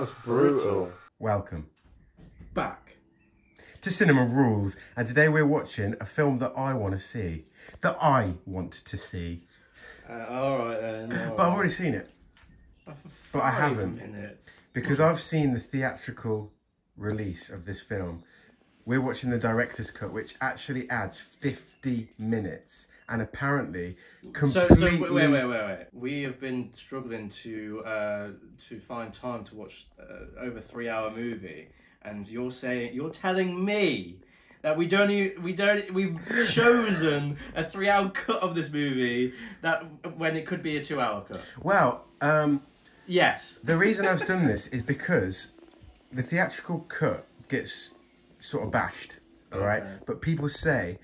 was brutal. Welcome back to Cinema Rules, and today we're watching a film that I want to see. Alright then. But I've already seen it. But I haven't. Because I've seen the theatrical release of this film. We're watching the director's cut, which actually adds 50 minutes and apparently completely... So wait. We have been struggling to find time to watch over 3-hour movie, and you're telling me that we've chosen a 3-hour cut of this movie that when it could be a 2-hour cut. Well, yes. The reason I've done this is because the theatrical cut gets sort of bashed, all right? Okay. But people say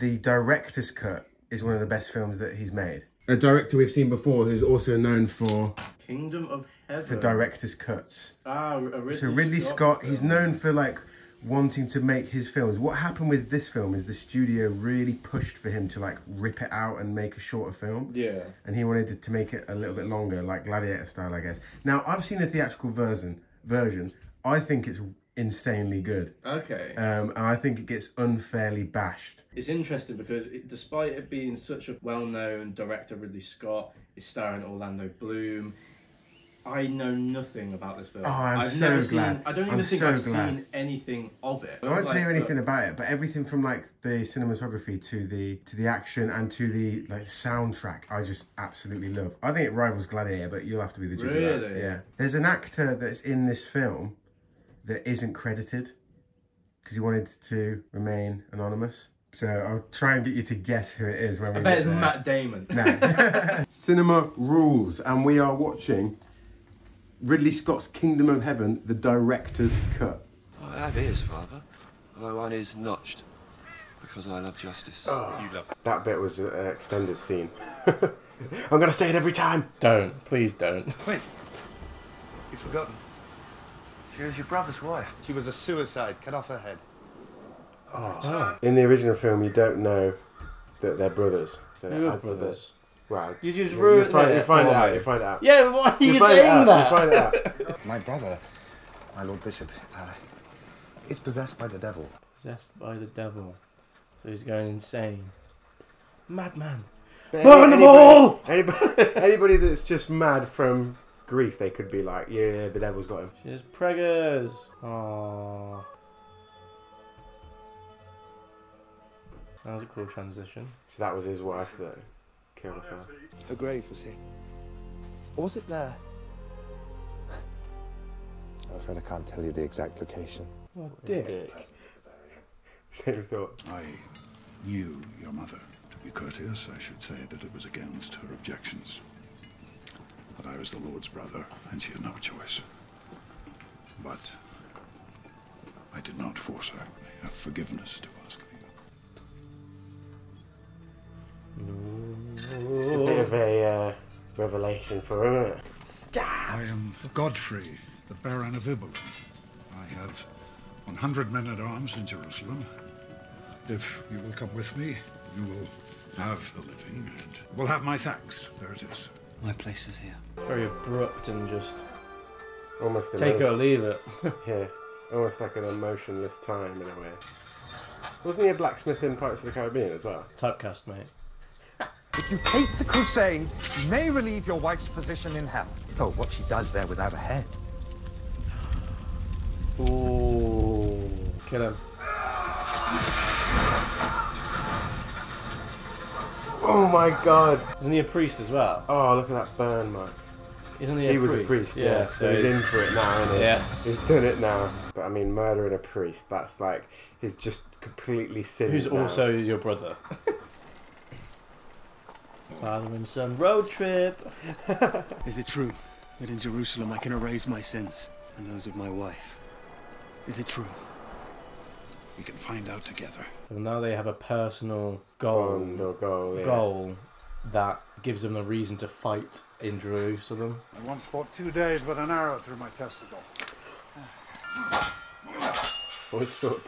the director's cut is one of the best films that he's made. A director we've seen before who's also known for... Kingdom of Heaven. For director's cuts. Ah, Ridley Scott, he's known for, like, wanting to make his films. What happened with this film is the studio really pushed for him to, like, rip it out and make a shorter film. Yeah. And he wanted to make it a little bit longer, like Gladiator style, I guess. Now, I've seen the theatrical version. I think it's insanely good. Okay. And I think it gets unfairly bashed. It's interesting because despite it being such a well-known director, Ridley Scott is starring Orlando Bloom. I know nothing about this film. Oh, I don't even think I've seen anything of it. I won't tell you anything about it, but everything from like the cinematography to the action and to the like soundtrack, I just absolutely love. I think it rivals Gladiator, but you'll have to be the judge of that. Yeah. There's an actor that's in this film that isn't credited because he wanted to remain anonymous. So I'll try and get you to guess who it is. When I bet it's Matt Damon. No. Cinema Rules, and we are watching Ridley Scott's Kingdom of Heaven, the director's cut. I have ears, Father, although one is notched, because I love justice. Oh, you love that bit was an extended scene. I'm going to say it every time. Don't. Please don't. Wait. You've forgotten. She was your brother's wife. She was a suicide. Cut off her head. Oh. Oh. In the original film, you don't know that they're brothers. So they are brothers. Wow. You just ruined it. You find it out. Yeah, why are you saying that? You find it out. My brother, my Lord Bishop, is possessed by the devil. Possessed by the devil. So he's going insane. Madman. Burn them all! Anybody that's just mad from grief, they could be like, yeah, the devil's got him. She's preggers. Aww. That was a cool transition. So that was his wife though. Her grave was here. Or was it there? I'm afraid I can't tell you the exact location. Oh, dick. Same thought. I knew your mother. To be courteous, I should say that it was against her objections. But I was the Lord's brother, and she had no choice. But I did not force her. I have forgiveness to ask of you. No. It's a bit of a revelation for him, isn't it? Stop! I am Godfrey, the Baron of Ibelin. I have 100 men-at-arms in Jerusalem. If you will come with me, you will have a living and will have my thanks. There it is. My place is here. Very abrupt and just... almost take it or leave it. Yeah, almost like an emotionless time in a way. Wasn't he a blacksmith in Pirates of the Caribbean as well? Typecast, mate. If you take the crusade, you may relieve your wife's position in hell. Though what she does there without a head. Ooh, kill him. Oh my God. Isn't he a priest as well? Oh, look at that burn, man. Isn't he a priest? He was a priest, yeah. So he's in for it now, isn't he? Yeah. He's done it now. But I mean, murdering a priest, that's like, he's just completely sinned. Who's also your brother. Father and son road trip. Is it true that in Jerusalem I can erase my sins and those of my wife? Is it true? We can find out together. And now they have a personal goal that gives them a reason to fight in Jerusalem. I once fought 2 days with an arrow through my testicle. I once fought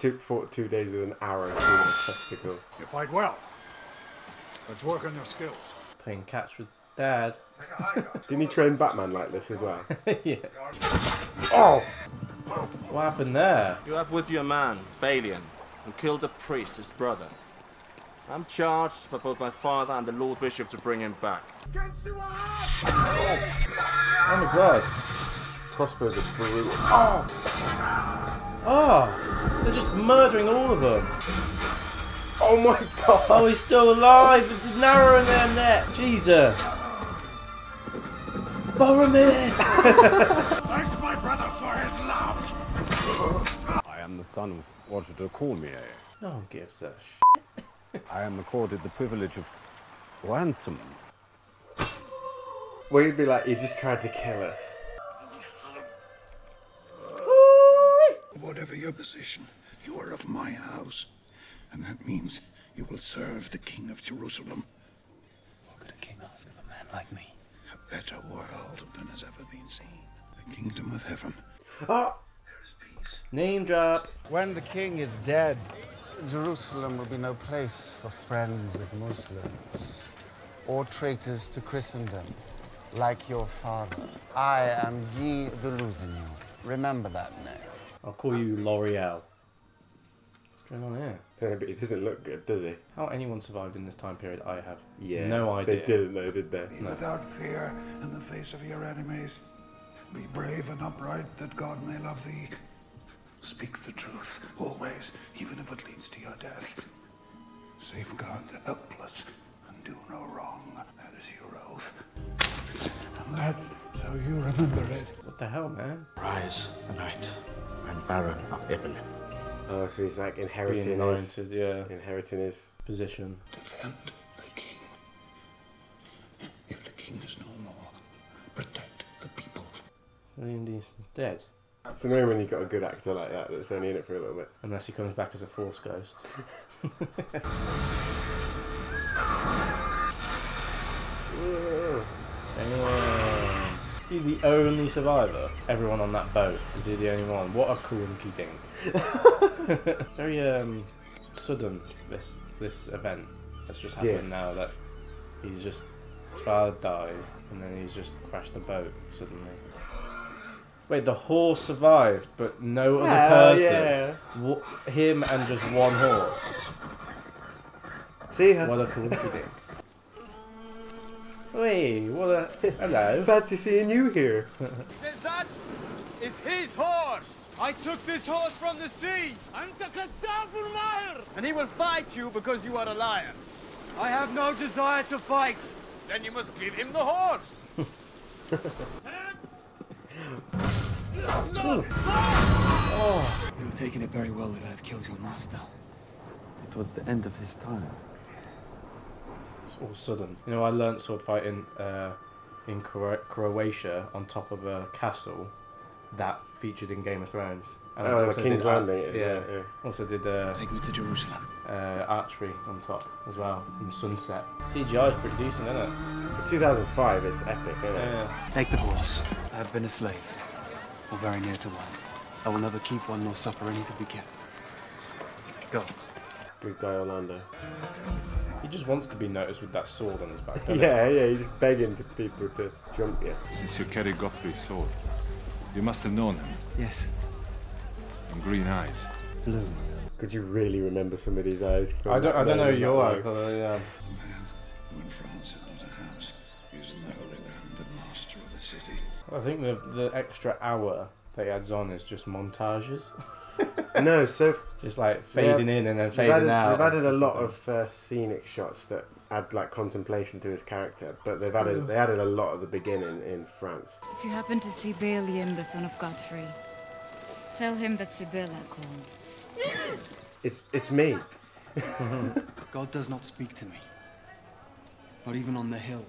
2 days with an arrow through my testicle. You fight well. Let's work on your skills. Playing catch with Dad. Didn't he train Batman like this as well? Yeah. Oh! What happened there? You have with you a man, Balian, who killed a priest, his brother. I'm charged by both my father and the Lord Bishop to bring him back. Oh my god. Crossbows are brutal. Oh! Oh! They're just murdering all of them. Oh my god! Oh, he's still alive! It's narrowing their net! Jesus! Boromir! Thank my brother for his love! I am the son of what do you call me, eh? No one gives a shit. I am accorded the privilege of ransom. Well, you'd be like, you just tried to kill us. Whatever your position, you are of my house. And that means you will serve the King of Jerusalem. What could a king ask of a man like me? A better world than has ever been seen. The Kingdom of Heaven. Oh! There is peace. Name drop. When the king is dead, Jerusalem will be no place for friends of Muslims or traitors to Christendom, like your father. I am Guy de Lusignan. Remember that name. I'll call you L'Oreal. What's going on here? Yeah, but he doesn't look good, does he? How anyone survived in this time period, I have no idea. They didn't know, did they? Be without fear in the face of your enemies. Be brave and upright that God may love thee. Speak the truth, always, even if it leads to your death. Safeguard the helpless and do no wrong. That is your oath. And that's so you remember it. What the hell, man? Rise, the knight, and Baron of Ibelin. Oh, so he's like inheriting his position. Defend the king. If the king is no more, protect the people. Liam Neeson's dead. It's annoying when you've got a good actor like that that's only in it for a little bit. Unless he comes back as a force ghost. Is he the only survivor? Everyone on that boat, is he the only one? What a coinky dink. Very sudden, this event that's just happened now, that he's just, his father died and then he's just crashed the boat suddenly. Wait, the horse survived but no other person? Him and just one horse? See her. What a coinky dink. Hey, what a... Hello. Fancy seeing you here. He says that is his horse. I took this horse from the sea. And he will fight you because you are a liar. I have no desire to fight. Then you must give him the horse. Oh. You have taken it very well that I have killed your master. It was the end of his time. All sudden. You know, I learnt sword fighting in Croatia on top of a castle that featured in Game of Thrones. And I also King's Landing. Also did Take Me to Jerusalem. Archery on top as well, in the sunset. CGI is pretty decent, isn't it? For 2005, it's epic, isn't it? Yeah. Take the horse. I have been a slave, or very near to one. I will never keep one nor suffer any to be kept. Go. Good guy, Orlando. He just wants to be noticed with that sword on his back. Yeah, he's just begging people to jump you. Since you carry Godfrey's sword, you must have known him. Yes. And green eyes. Blue. Could you really remember some of these eyes? I don't know your eye colour, yeah. A man who in France had not a house, using the Holy Land, the master of the city. I think the extra hour that he adds on is just montages. No, so just like fading in and then fading out. They've added a lot of scenic shots that add like contemplation to his character, but they've added they added a lot at the beginning in France. If you happen to see Balian, the son of Godfrey, tell him that Sibylla called. It's me. God does not speak to me, not even on the hill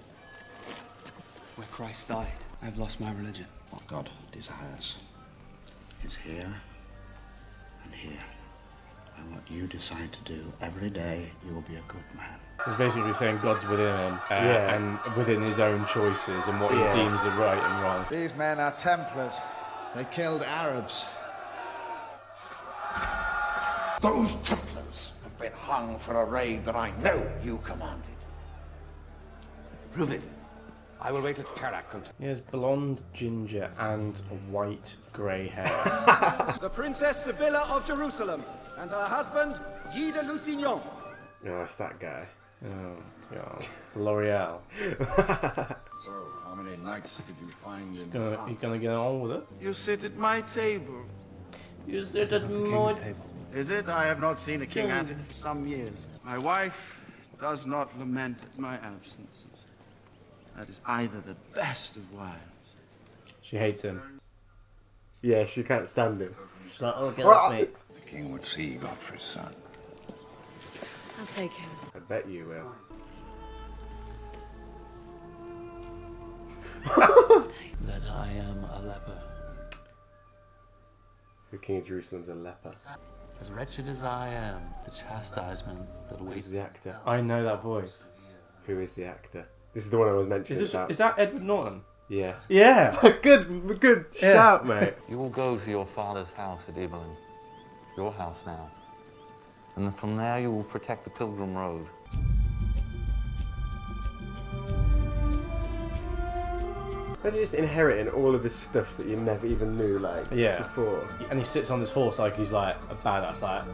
where Christ died. I have lost my religion. What God desires is here. Here, and what you decide to do every day, you will be a good man. He's basically saying God's within him, and within his own choices and what he deems are right and wrong. These men are Templars. They killed Arabs. Those Templars have been hung for a raid that I know you commanded. Prove it. I will wait at Kerak. He has blonde, ginger, and white grey hair. The Princess Sibylla of Jerusalem and her husband, Guy de Lusignan. No, it's that guy. Oh, God. L'Oreal. So, how many nights did you find in the house? You gonna get on with it? You sit at my table. You sit at my table. Is it? I have not seen a king at it for some years. My wife does not lament at my absence. That is either the best of wives. She hates him. Yeah, she can't stand him. She's like, oh, get off me. The king would see Godfrey's son. I'll take him. I bet you will. That I am a leper. The king of Jerusalem's a leper. As wretched as I am, the chastisement that awaits the actor. I know that voice. Who is the actor? This is the one I was mentioning. Is that Edward Norton? Yeah. Yeah. good shout, mate. You will go to your father's house at Ibelin. Your house now. And from there you will protect the pilgrim road. Imagine just inheriting all of this stuff that you never even knew, like, before. And he sits on his horse like he's, like, a badass, like,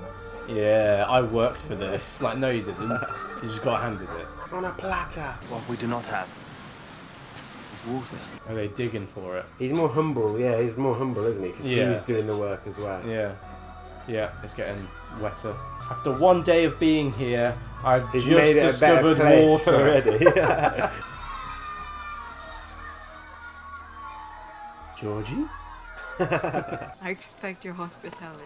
yeah, I worked for this. Like, no you didn't. You just got handed it. On a platter. What we do not have is water. Are they digging for it? He's more humble, yeah, he's more humble, isn't he? Because he's doing the work as well. Yeah. Yeah, it's getting wetter. After one day of being here, I've just discovered water already. Georgie? I expect your hospitality.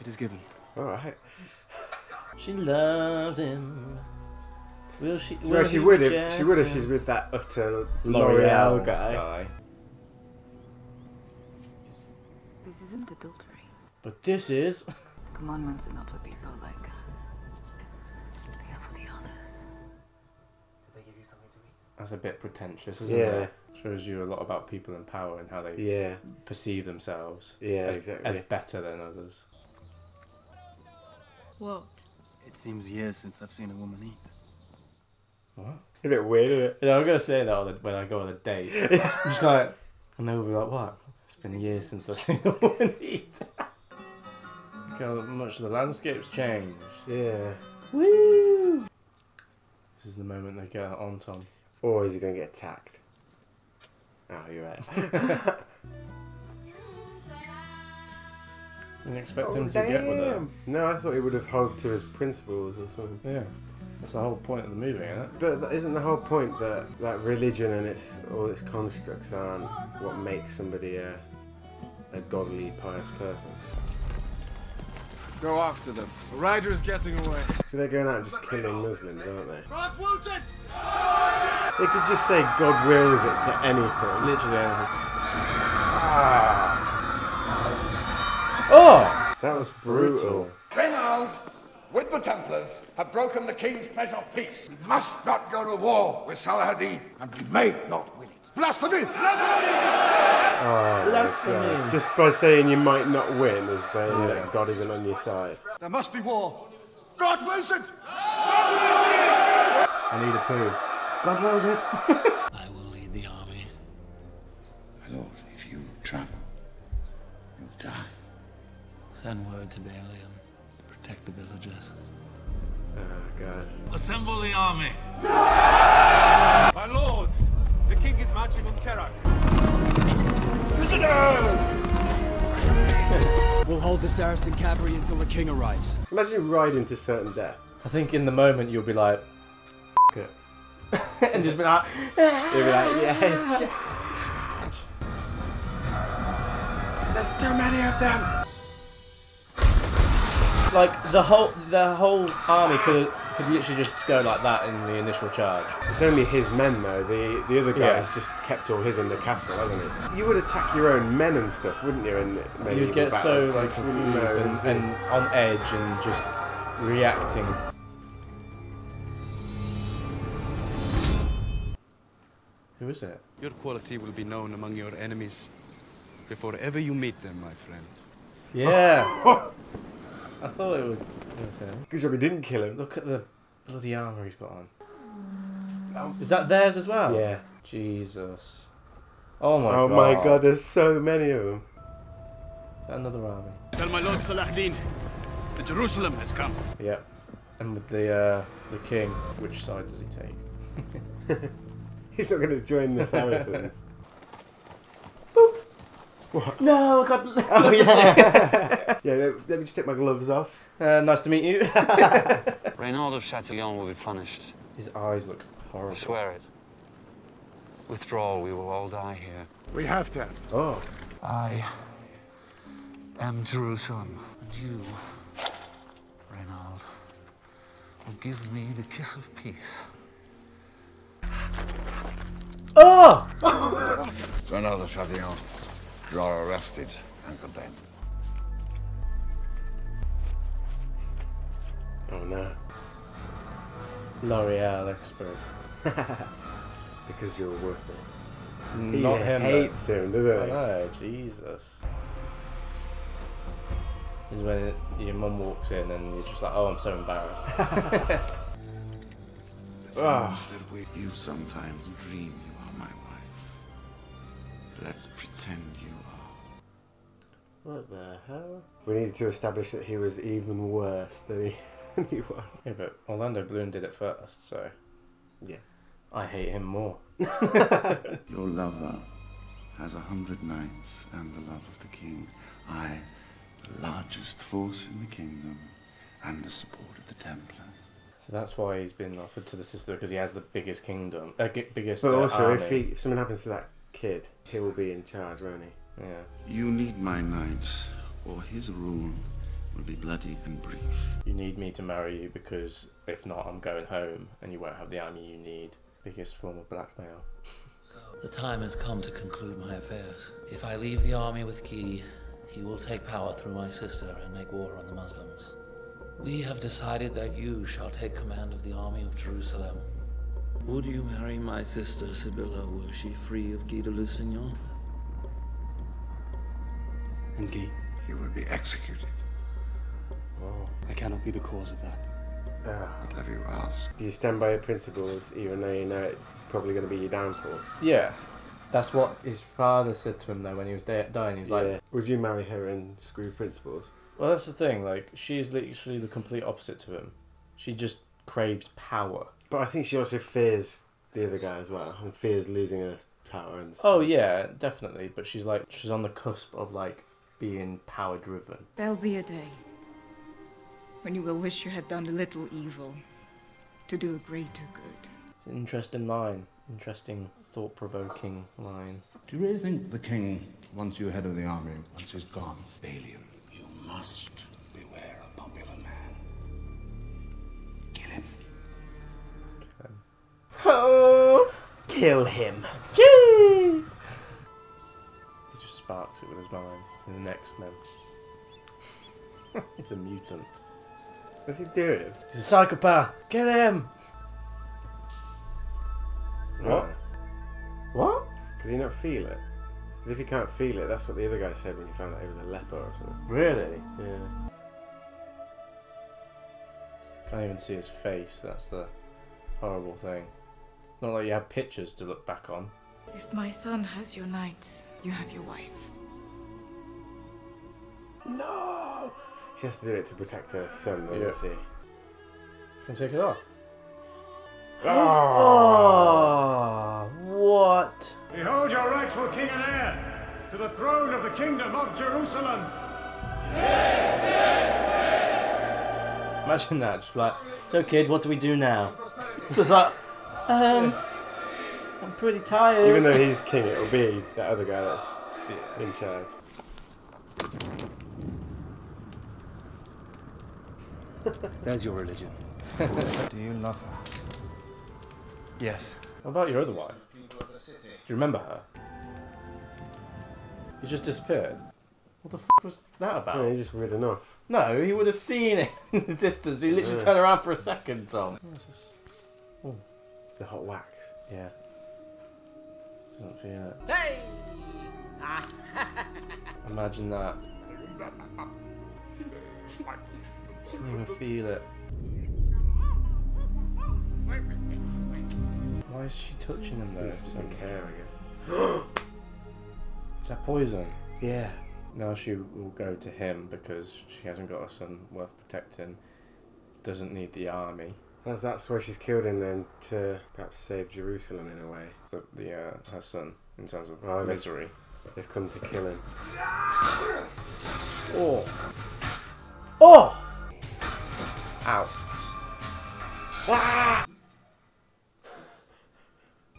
It is given. Alright. She loves him. Will she? Will well, she would have. She would if she's with that utter L'Oreal guy. This isn't adultery. But this is. The commandments are not for people like us. They are for the others. Did they give you something to eat? That's a bit pretentious, isn't it? Yeah. Shows you a lot about people in power and how they perceive themselves. Yeah, exactly. As better than others. What? It seems years since I've seen a woman eat. What? A bit weird, isn't it? Yeah, I'm going to say that when I go on a date. I'm just like, and they'll be like, what? It's been years since I've seen a woman eat. Look how much the landscape's changed. Yeah. Woo! This is the moment they get on Tom. Or is he going to get attacked? Oh, you're right. Didn't expect him to get with her. No, I thought he would have held to his principles or something. Yeah. That's the whole point of the movie, isn't it? But that isn't the whole point that religion and all its constructs aren't what makes somebody a godly, pious person? Go after them. The rider's getting away. So they're going out and just killing Muslims, aren't they? God wills it! They could just say God wills it to anything. Literally anything. Ah. Oh! That was brutal. Reynald! With the Templars, have broken the King's pledge of peace. We must not go to war with Saladin, and we may not win it. Blasphemy! Blasphemy! Oh, blasphemy! Just by saying you might not win is saying that God isn't on your side. There must be war. God wills it! I need a poo. God wills it! I will lead the army. My lord, if you travel, you'll die. Send word to Ibelin. Protect the villagers. Oh, God. Assemble the army. No! My lord, the king is marching on Kerak. Visitors! We'll hold the Saracen cavalry until the king arrives. Imagine riding to certain death. I think in the moment you'll be like, F it. And just be like, you'll be like, yeah. There's too many of them. Like, the whole army could literally just go like that in the initial charge. It's only his men, though. The other guys just kept all his in the castle, hasn't he? You would attack your own men and stuff, wouldn't you? And you'd get so like, confused and on edge and just reacting. Who is it? Your quality will be known among your enemies before ever you meet them, my friend. Yeah. I thought it was him. Good job he didn't kill him. Look at the bloody armour he's got on. Is that theirs as well? Yeah. Jesus. Oh my god. Oh my god, there's so many of them. Is that another army? Tell my lord Saladin that Jerusalem has come. Yeah. And with the king, which side does he take? He's not going to join the Saracens. Boop. What? No, I got... Oh, yeah. Yeah, let me just take my gloves off. Nice to meet you. Reynald of Chatillon will be punished. His eyes look horrible. I swear it. Withdrawal, we will all die here. We have to. Oh. I am Jerusalem. And you, Reynald, will give me the kiss of peace. Oh! Reynald of Chatillon, you are arrested and condemned. Oh no. L'Oreal expert. Because you're worth it. Not him. He hates him, doesn't he? I know, Jesus. Is when your mum walks in and you're just like, oh, I'm so embarrassed. You sometimes dream you are my wife. Let's pretend you are. What the hell? We need to establish that he was even worse than he was. Yeah, but Orlando Bloom did it first, so... Yeah. I hate him more. Your lover has 100 knights and the love of the king. I, the largest force in the kingdom, and the support of the Templars. So that's why he's been offered to the sister, because he has the biggest kingdom, biggest. But also, army. If something happens to that kid, he will be in charge, won't he? Yeah. You need my knights, or his rule will be bloody and brief. You need me to marry you because if not, I'm going home, and you won't have the army you need. Biggest form of blackmail. So, the time has come to conclude my affairs. If I leave the army with Guy, he will take power through my sister and make war on the Muslims. We have decided that you shall take command of the army of Jerusalem. Would you marry my sister, Sibylla, were she free of Guy de Lusignan? And Guy? He will be executed. Oh. I cannot be the cause of that. Whatever you ask. Do you stand by your principles, even though you know it's probably going to be your downfall? Yeah. That's what his father said to him, though, when he was dying. He was like... Would you marry her and screw principles? Well, that's the thing, like, she's literally the complete opposite to him. She just craves power. But I think she also fears the other guy as well, and fears losing her power and stuff. Oh, yeah, definitely, but she's like, she's on the cusp of, like, being power-driven. There'll be a day when you will wish you had done a little evil to do a greater good. It's an interesting line. Interesting, thought-provoking line. Do you really think the king, once you're head of the army, once he's gone? Ibelin. You must beware a popular man. Kill him. Kill him. Oh! Kill him. Gee! He just sparks it with his mind. He's in the next man. He's a mutant. What's he doing? He's a psychopath. Get him! What? What? Did he not feel it? Because if he can't feel it, that's what the other guy said when he found out he was a leper or something. Really? Yeah. Can't even see his face. That's the horrible thing. Not like you have pictures to look back on. If my son has your knights, you have your wife. No! She has to do it to protect her son, though, doesn't she? You can take it off. Oh. Oh, what? Behold your rightful king and heir to the throne of the Kingdom of Jerusalem. Yes, yes, yes. Imagine that, just like, so kid, what do we do now? So it's like, I'm pretty tired. Even though he's king, it'll be that other guy that's in charge. There's your religion. Do you love her? Yes. What about your other wife? Do you remember her? He just disappeared. What the f*** was that about? No, he just ridden off. No, he would have seen it in the distance. He literally turned around for a second, Tom. What's this? Oh. The hot wax. Yeah. Doesn't feel it. Hey! Imagine that. Doesn't even feel it. Why is she touching him though? She doesn't care again. Is that poison? Yeah. Now she will go to him because she hasn't got a son worth protecting. Doesn't need the army. Well, that's why she's killed him then, to perhaps save Jerusalem in a way. Her son, in terms of misery. They've come to kill him. Oh! Oh! Ow. Ah!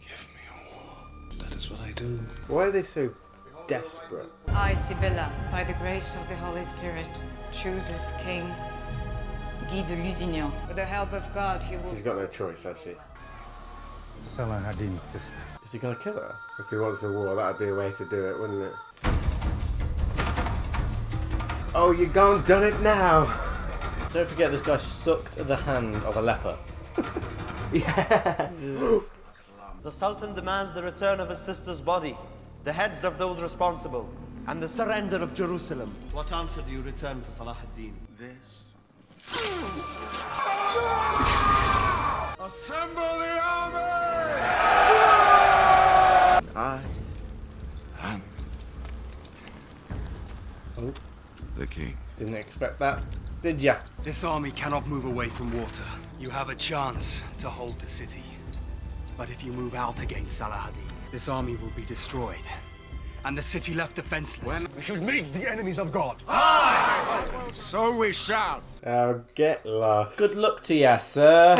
Give me a war. That is what I do. Why are they so desperate? I, Sibylla, by the grace of the Holy Spirit, choose as king Guy de Lusignan. With the help of God, he will... She's got no choice, has she? Saladin's sister. Is he gonna kill her? If he wants a war, that'd be a way to do it, wouldn't it? Oh, you gone done it now! Don't forget, this guy sucked the hand of a leper. Yeah! The Sultan demands the return of his sister's body, the heads of those responsible, and the surrender of Jerusalem. What answer do you return to Salah ad-Din? This. Assemble the army! I am the king. Didn't expect that, did ya? This army cannot move away from water. You have a chance to hold the city. But if you move out against Saladin, this army will be destroyed. And the city left defenseless. When we should meet the enemies of God. Aye! So we shall. Oh, get lost. Good luck to ya, sir.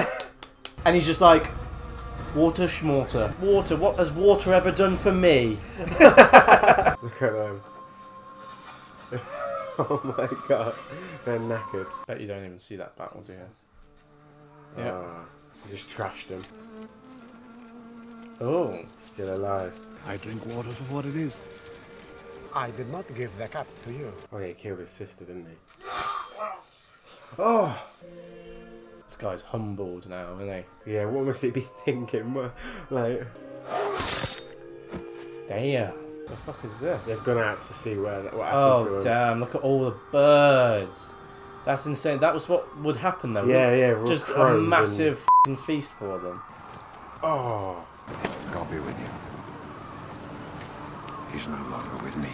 And he's just like, water schmorter. Water, what has water ever done for me? Look at them. Oh my god. They're knackered. Bet you don't even see that battle, do you? Yeah. Oh, you just trashed him. Oh. Still alive. I drink water for what it is. I did not give the cup to you. Oh, yeah, he killed his sister, didn't he? Oh! This guy's humbled now, isn't he? Yeah, what must he be thinking? Like... Damn. What the fuck is this? They've gone out to see what happened to him. Oh, damn. Look at all the birds. That's insane. That was what would happen, though. Yeah, yeah. Just a massive f***ing feast for them. Oh. I'll be with you. He's no longer with me.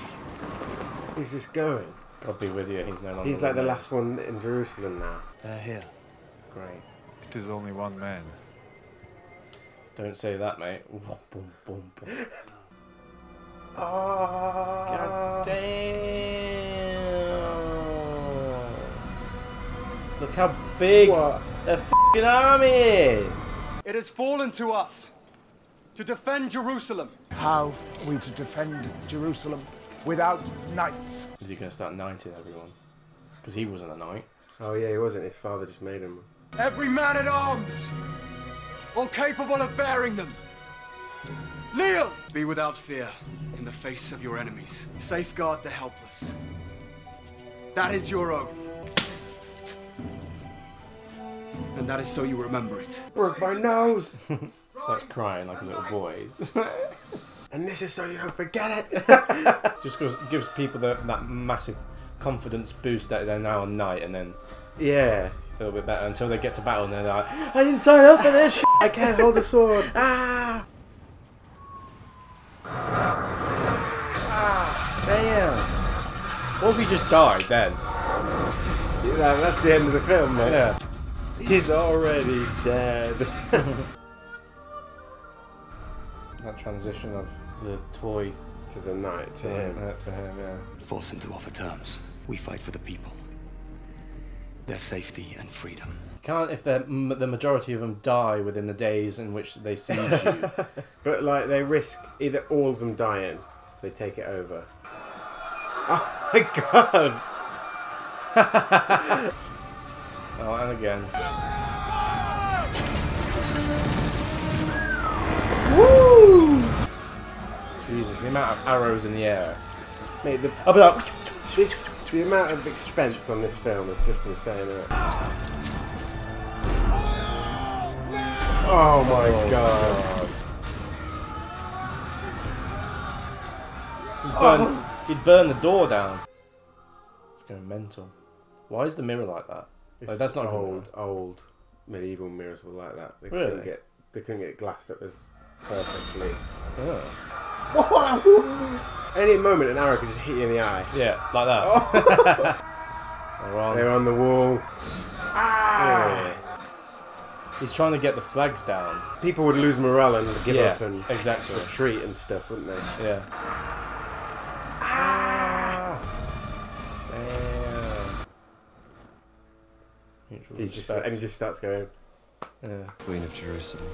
He's just going. God be with you. He's no longer. He's like the last one in Jerusalem now. They're here. Great. It is only one man. Don't say that, mate. Oh, God damn! Look how big the f***ing army is. It has fallen to us to defend Jerusalem. How are we to defend Jerusalem without knights? Is he going to start knighting everyone? Because he wasn't a knight. Oh yeah, he wasn't. His father just made him. Every man at arms, or capable of bearing them. Kneel! Be without fear in the face of your enemies. Safeguard the helpless. That is your oath. And that is so you remember it. Broke my nose! Starts crying like a little boy. And this is so you don't forget it! Just because it gives people that massive confidence boost that they're now a knight, and then... Yeah. A little bit better until they get to battle and they're like, I didn't sign up for this shit. I can't hold the sword. Ah! Ah! Damn! What if he just died then? Yeah, that's the end of the film, man. Yeah. He's already dead. That transition of the toy to the knight to him. To him, yeah. Force him to offer terms. We fight for the people. Their safety and freedom. You can't if the majority of them die within the days in which they seize you. But like they risk either all of them dying if they take it over. Oh my god! Oh, and again. Woo! Jesus, the amount of arrows in the air. Mate, I'll be like... The amount of expense on this film is just insane, isn't it? Oh my god. He'd burn the door down. It's going mental. Why is the mirror like that? Like, that's not old medieval mirrors were like that. They couldn't get They couldn't get glass that was perfectly. Oh. Any moment an arrow could just hit you in the eye. Yeah, like that. Oh. They're on the wall. Ah! Yeah. He's trying to get the flags down. People would lose morale and give up and retreat and stuff, wouldn't they? Yeah. Ah! Damn. And he just starts going. Yeah. Queen of Jerusalem.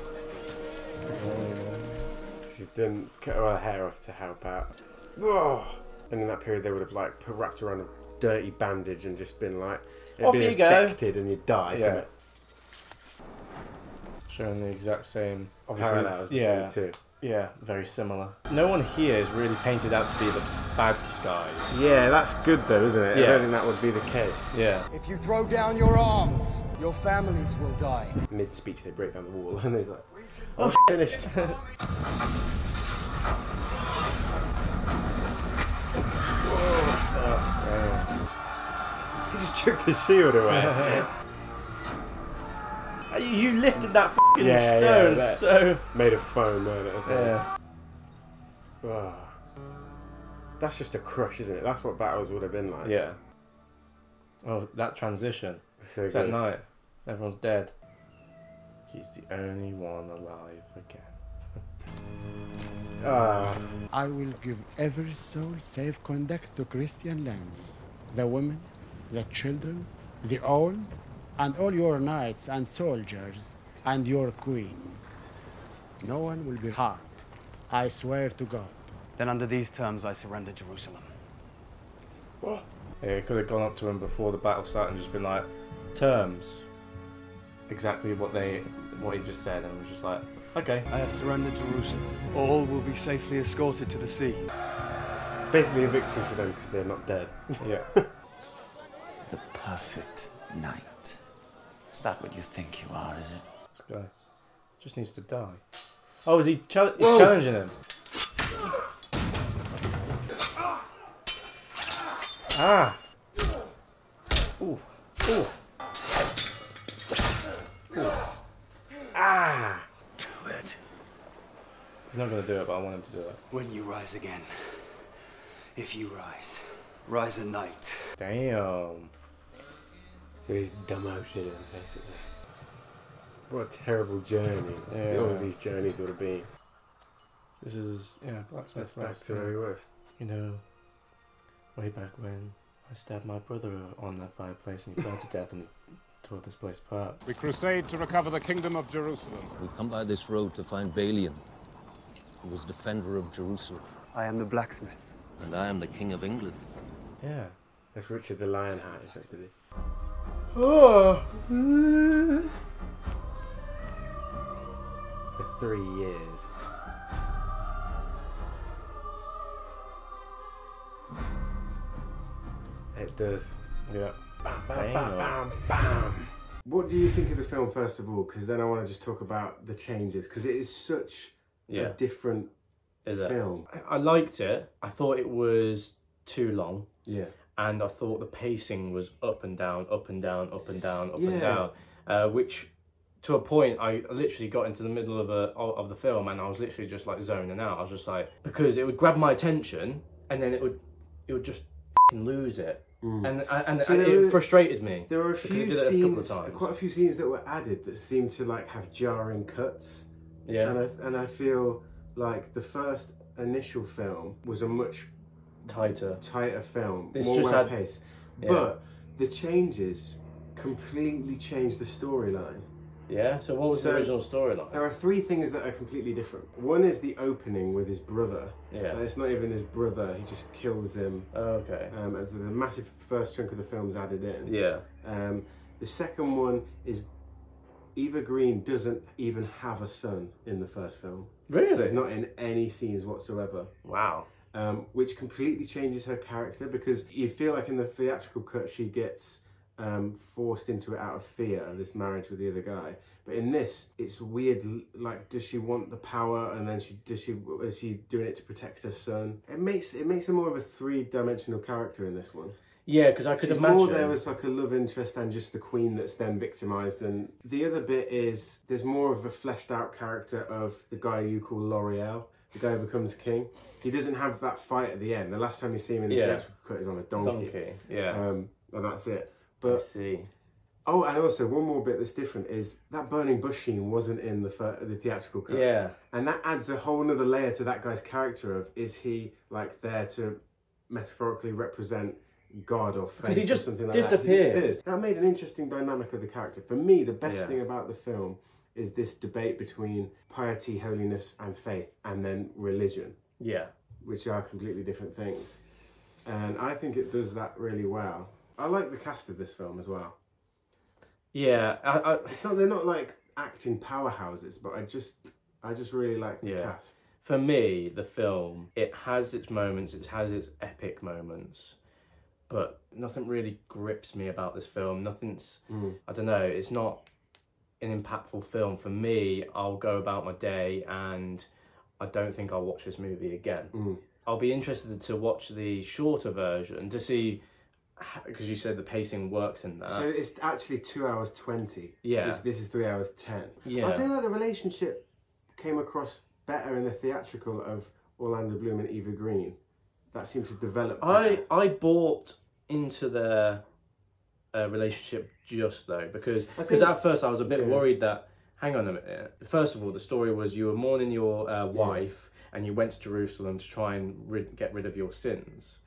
She's done cut her hair off to help out. Oh. And in that period, they would have like wrapped around a dirty bandage and just been like, off you infected go, and you die from it. Showing the exact same parallels. Yeah, two. Yeah, very similar. No one here is really painted out to be the bad guys. Yeah, that's good though, isn't it? Yeah. I don't think that would be the case. Yeah. If you throw down your arms, your families will die. Mid-speech, they break down the wall, and he's like, "Oh, finished." He just took the shield away. You lifted that f***ing stone so... Made of foam, weren't it? Oh. That's just a crush, isn't it? That's what battles would have been like. Yeah. Oh, that transition. So it's at night. Everyone's dead. He's the only one alive again. I will give every soul safe conduct to Christian lands. The women, the children, the old, and all your knights and soldiers, and your queen. No one will be harmed. I swear to God. Then under these terms, I surrender Jerusalem. What? Yeah, he could have gone up to him before the battle started and just been like, terms. Exactly what he just said, and was just like, okay. I have surrendered Jerusalem. All will be safely escorted to the sea. It's basically a victory for them because they're not dead. Yeah. The perfect knight. Is that what you think you are, is it? This guy just needs to die. Oh, is he he's challenging him? Ah! Ooh. Ooh. Ooh. Ah! Do it. He's not going to do it, but I want him to do it. When you rise again, if you rise, rise a knight. Damn. So he's demoted him, basically. What a terrible journey. Yeah. All of these journeys would have been. This is, Blacksmith's back to the very worst. You know, way back when I stabbed my brother on that fireplace and he burned to death and tore this place apart. We crusade to recover the Kingdom of Jerusalem. We've come by this road to find Balian, who was defender of Jerusalem. I am the blacksmith. And I am the King of England. Yeah. That's Richard the Lionheart, effectively. Oh. For 3 years. It does. Yeah. Bam, bam, bam, bam, bam. What do you think of the film, first of all? Because then I want to just talk about the changes. Because it is such a different film. I liked it. I thought it was too long. Yeah. And I thought the pacing was up and down, up and down, up and down, up and down, which to a point I literally got into the middle of the film and I was literally just like zoning out. I was just like, because it would grab my attention and then it would just f***ing lose it, and it frustrated me. There were a few scenes, quite a few scenes that were added that seemed to like have jarring cuts. Yeah, and I feel like the first initial film was a much tighter film, it's more well paced, but the changes completely changed the storyline. Yeah, so what was the original storyline? There are three things that are completely different. One is the opening with his brother. Yeah, it's not even his brother; he just kills him. Oh, okay. And the massive first chunk of the film's added in. Yeah. The second one is Eva Green doesn't even have a son in the first film. Really? He's not in any scenes whatsoever. Wow. Which completely changes her character, because you feel like in the theatrical cut she gets forced into it out of fear of this marriage with the other guy, but in this it's weird. Like, does she want the power, and then is she doing it to protect her son? It makes her more of a three-dimensional character in this one. Yeah, because I could imagine more there was like a love interest than just the queen that's then victimised. And the other bit is there's more of a fleshed out character of the guy you call L'Oreal, the guy who becomes king. He doesn't have that fight at the end. The last time you see him in the theatrical cut is on a donkey. Yeah. And that's it. But I see. Oh, and also one more bit that's different is that burning bush scene wasn't in the theatrical cut. Yeah. And that adds a whole nother layer to that guy's character of, is he like there to metaphorically represent God or fate? Because he just disappears. That made an interesting dynamic of the character. For me, the best thing about the film is this debate between piety, holiness and faith, and then religion. Yeah. Which are completely different things. And I think it does that really well. I like the cast of this film as well. Yeah, it's not, they're not like acting powerhouses, but I just really like the cast. For me, the film, it has its moments, it has its epic moments, but nothing really grips me about this film. Nothing's, I don't know, it's not an impactful film. For me, I'll go about my day and I don't think I'll watch this movie again. I'll be interested to watch the shorter version to see, because you said the pacing works in that. So it's actually 2 hours 20. Yeah. Which this is 3 hours 10. Yeah. I feel like the relationship came across better in the theatrical of Orlando Bloom and Eva Green. That seemed to develop better. I bought into their relationship just though, because at first I was a bit worried that, hang on a minute. First of all, the story was you were mourning your wife and you went to Jerusalem to try and get rid of your sins.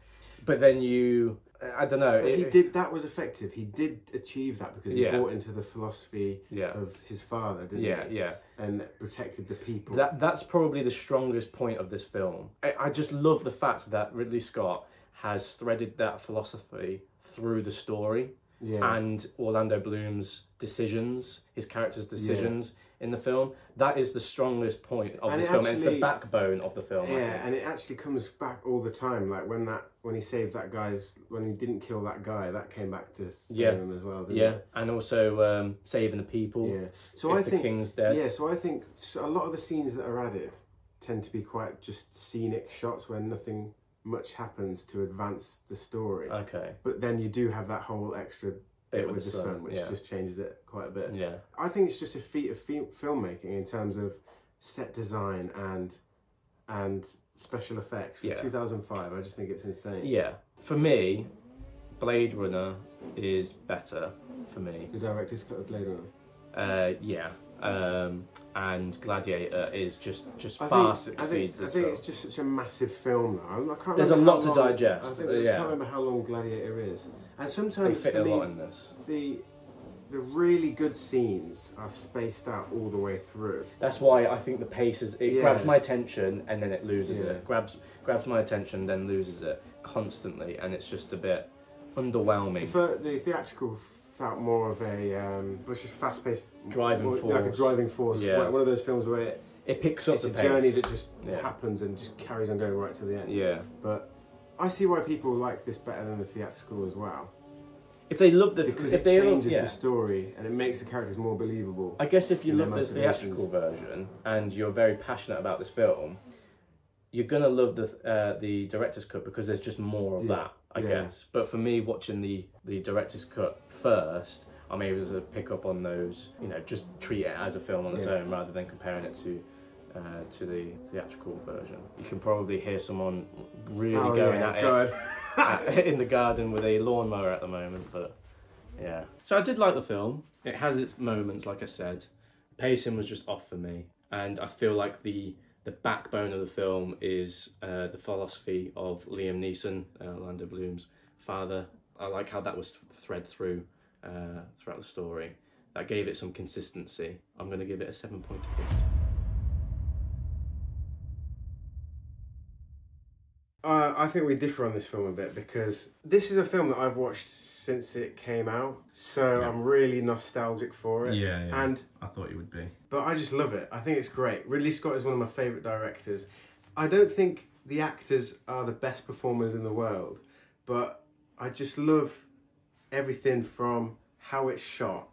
But then you, I don't know. But he did. That was effective. He did achieve that because he bought into the philosophy of his father, didn't he? Yeah, yeah. And protected the people. That's probably the strongest point of this film. I just love the fact that Ridley Scott has threaded that philosophy through the story and Orlando Bloom's decisions, his character's decisions in the film. That is the strongest point of this film. It's the backbone of the film. Yeah, and it actually comes back all the time. Like when he saved that guy's, when he didn't kill that guy, that came back to save him as well, didn't it? And also saving the people. Yeah. So I think the king's dead. Yeah. So I think a lot of the scenes that are added tend to be quite just scenic shots where nothing much happens to advance the story. Okay. But then you do have that whole extra bit with the sun, which just changes it quite a bit. Yeah, I think it's just a feat of filmmaking in terms of set design and special effects for 2005. I just think it's insane. Yeah, for me, Blade Runner is better for me. The director's cut of Blade Runner. And Gladiator is just far exceeds this film. I think it's just such a massive film now. I can't There's a lot to digest. I can't remember how long Gladiator is. And sometimes they fit a lot in this. The really good scenes are spaced out all the way through. That's why I think the pace is, it grabs my attention and then it loses it. It grabs my attention then loses it constantly, and it's just a bit underwhelming. The theatrical felt more of a fast-paced driving force, like a driving force. Yeah. One of those films where it picks up the pace. Journey that just happens and just carries on going right to the end. Yeah, but I see why people like this better than the theatrical as well. If they love the because it changes the story and it makes the characters more believable. I guess if you love the theatrical version and you're very passionate about this film, you're gonna love the director's cut because there's just more of that. I guess. But for me, watching the director's cut first, I'm able to pick up on those, you know, just treat it as a film on its own rather than comparing it to the theatrical version. You can probably hear someone really going at it in the garden with a lawnmower at the moment, but yeah. So I did like the film. It has its moments, like I said. Pacing was just off for me. And I feel like the backbone of the film is the philosophy of Liam Neeson, Orlando Bloom's father. I like how that was threaded through throughout the story. That gave it some consistency. I'm going to give it a 7.8. I think we differ on this film a bit because this is a film that I've watched since it came out, so I'm really nostalgic for it. Yeah, yeah. And I thought you would be. But I just love it. I think it's great. Ridley Scott is one of my favourite directors. I don't think the actors are the best performers in the world, but I just love everything from how it's shot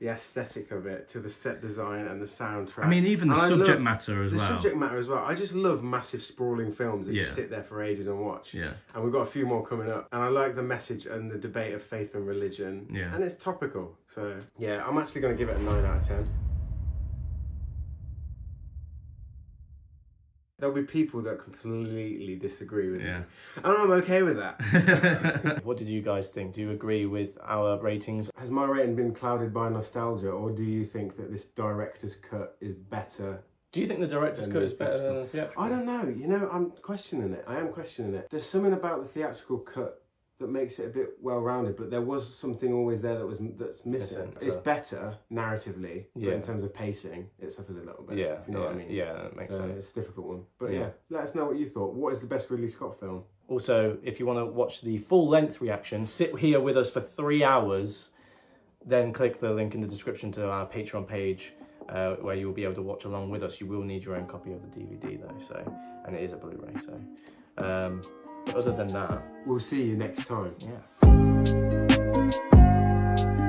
the aesthetic of it to the set design and the soundtrack. I mean, even the subject matter as well. The subject matter as well. I just love massive sprawling films that you sit there for ages and watch. Yeah. And we've got a few more coming up. And I like the message and the debate of faith and religion. Yeah. And it's topical. So, yeah, I'm actually going to give it a 9 out of 10. There'll be people that completely disagree with me. And I'm okay with that. What did you guys think? Do you agree with our ratings? Has my rating been clouded by nostalgia, or do you think that this director's cut is better? Do you think the director's cut is better than the theatrical? I don't know. You know, I'm questioning it. I am questioning it. There's something about the theatrical cut that makes it a bit well-rounded, but there was something always there that that's missing. It's better narratively, but in terms of pacing, it suffers a little bit. Yeah, if you know what I mean. Yeah, that makes sense. It's a difficult one, but yeah, let us know what you thought. What is the best Ridley Scott film? Also, if you want to watch the full-length reaction, sit here with us for 3 hours, then click the link in the description to our Patreon page, where you will be able to watch along with us. You will need your own copy of the DVD though, so, and it is a Blu-ray, so. But other than that, we'll see you next time. Yeah.